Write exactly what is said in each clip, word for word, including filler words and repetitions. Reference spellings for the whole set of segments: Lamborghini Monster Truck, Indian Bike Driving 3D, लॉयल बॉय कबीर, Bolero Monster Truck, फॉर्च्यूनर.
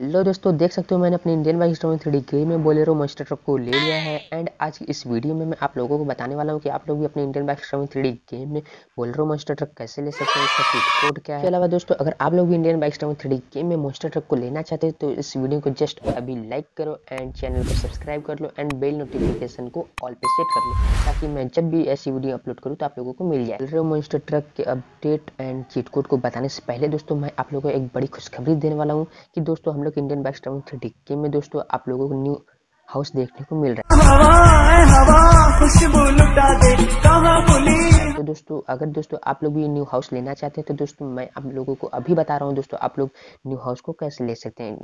Hello दोस्तों, देख सकते हो मैंने अपने Indian bike driving three D game में बोलेरो मॉन्स्टर ट्रक को ले लिया है। एंड आज की इस वीडियो में मैं आप लोगों को बताने वाला हूँ कि आप लोग भी अपने Indian bike driving three D game में बोलेरो मॉन्स्टर ट्रक कैसे ले सकते हैं, इसका चीट कोड क्या है। इसके अलावा दोस्तों, अगर आप लोग भी Indian bike driving three D game में मॉन्स्टर ट्रक को लेना चाहते हैं तो इस वीडियो को जस्ट अभी लाइक करो एंड चैनल को सब्सक्राइब कर लो एंड बेल नोटिफिकेशन को ऑल पे सेट कर लो, ताकि मैं जब भी ऐसी वीडियो अपलोड करूँ तो आप लोगों को मिल जाए। बोलेरो मॉन्स्टर ट्रक के अपडेट एंड चीट कोड को बताने से पहले दोस्तों मैं आप लोगों को एक बड़ी खुशखबरी देने वाला हूँ कि दोस्तों हम Indian bike driving three D game में दोस्तों आप लोगों को न्यू हाउस देखने को मिल रहा है। तो दोस्तों अगर दोस्तों आप लोग भी न्यू हाउस लेना चाहते हैं तो दोस्तों मैं आप लोगों को अभी बता रहा हूँ दोस्तों आप लोग न्यू हाउस को कैसे ले सकते हैं।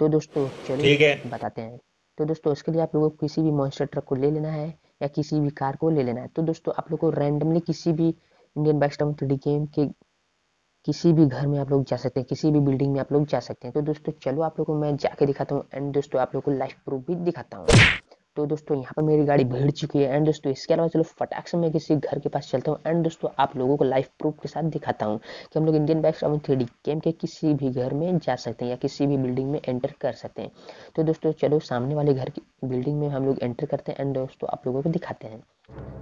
तो दोस्तों चलो बताते हैं। तो दोस्तों इसके लिए आप लोगों को किसी भी मॉन्स्टर ट्रक को ले लेना है या किसी भी कार को ले लेना है। तो दोस्तों आप लोग को रैंडमली किसी भी Indian bike driving three D game के किसी भी घर में आप लोग जा सकते हैं, किसी भी बिल्डिंग में आप लोग जा सकते हैं। तो दोस्तों चलो आप लोगों को मैं जाके दिखाता हूँ एंड दोस्तों आप लोगों को लाइव प्रूफ भी दिखाता हूँ। तो दोस्तों यहाँ पर मेरी गाड़ी भिड़ चुकी है एंड दोस्तों इसके अलावा चलो फटाक से मैं किसी घर के पास चलता हूँ एंड दोस्तों आप लोगों को लाइव प्रूफ के साथ दिखाता हूँ कि हम लोग Indian bike driving three D game के किसी भी घर में जा सकते हैं या किसी भी बिल्डिंग में एंटर कर सकते हैं। तो दोस्तों चलो सामने वाले घर की बिल्डिंग में हम लोग एंटर करते हैं एंड दोस्तों आप लोगों को दिखाते हैं।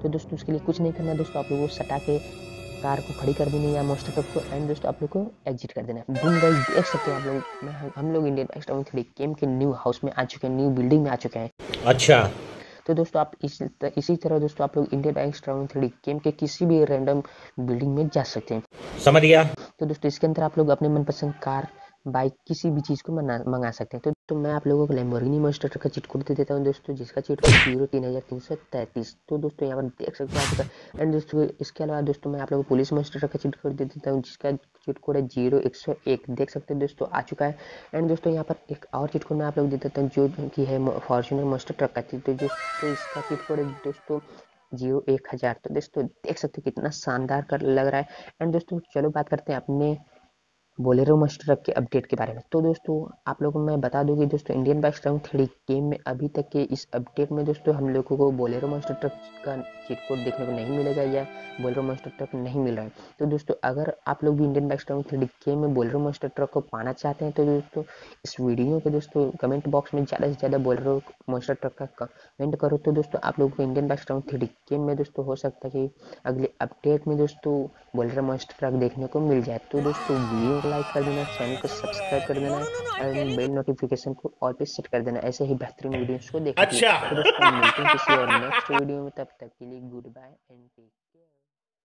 तो दोस्तों उसके लिए कुछ नहीं करना, दोस्तों आप लोगों को सटा के कार को खड़ी कर देनी या मॉन्स्टर ट्रक को एंड दोस्तों आप लोग को एग्जिट कर देना है। बूम गाइस, देख सकते हैं आप लोग हम लोग Indian bike driving three D game के न्यू हाउस में आ चुके हैं, न्यू बिल्डिंग में आ चुके हैं। अच्छा तो दोस्तों आप इस इसी तरह दोस्तों आप लोग Indian bike driving three D game के किसी भी रैंडम बिल्डिंग में जा सकते हैं। समझ गया। तो दोस्तों इसके अंदर आप लोग अपने मनपसंद कार, बाइक, किसी भी चीज़ को मंगा सकते हैं। तो, तो मैं आप लोगों को लैम्बोर्गिनी मॉन्स्टर ट्रक का चीट कोड दे देता हूँ दोस्तों, जिसका चीट कोड जीरो तीन हज़ार तीन सौ तैंतीस। तो दोस्तों यहाँ पर देख सकते हैं आप। एंड दोस्तों इसके अलावा दोस्तों मैं आप लोगों को पुलिस मॉन्स्टर ट्रक का चीट कोड दे देता हूँ, जिसका चीट कोड है जीरो एक सौ एक। देख सकते हैं दोस्तों आ चुका है। एंड दोस्तों यहाँ पर एक और चीट कोड मैं आप लोग दे देता हूँ जो कि है फॉर्च्यूनर मॉन्स्टर ट्रक का। तो दोस्तों इसका चीट कोड है दोस्तों जीरो एक हज़ार। तो दोस्तों देख सकते हो कितना शानदार कर लग रहा है। एंड दोस्तों चलो बात करते हैं अपने बोलेरो मॉन्स्टर ट्रक के अपडेट के बारे में। तो दोस्तों आप लोगों को मैं बता दूं कि दोस्तों Indian bike driving three D game में अभी तक के इस अपडेट में दोस्तों हम लोगों को बोलेरो मॉन्स्टर ट्रक का चीट कोड देखने को नहीं मिलेगा या बोलेरो मॉन्स्टर ट्रक नहीं मिल रहा है। तो दोस्तों अगर आप लोग भी Indian bike driving three D game में बोलेरो मॉन्स्टर ट्रक को पाना चाहते हैं तो दोस्तों इस वीडियो के दोस्तों कमेंट बॉक्स में ज़्यादा से ज़्यादा बोलेरो मॉन्स्टर ट्रक का कमेंट करो। तो दोस्तों आप लोगों को Indian bike driving three D game में दोस्तों हो सकता है कि अगले अपडेट में दोस्तों बोलेरो मॉन्स्टर ट्रक देखने को मिल जाए। तो दोस्तों वीडियो लाइक कर देना, चैनल को सब्सक्राइब कर देना और बेल नोटिफिकेशन को ऑल पे सेट कर देना ऐसे ही बेहतरीन वीडियोस को देखने के लिए। अच्छा। तो दोस्तों मिलते हैं किसी और नेक्स्ट वीडियो में, तब तक के लिए goodbye and take care.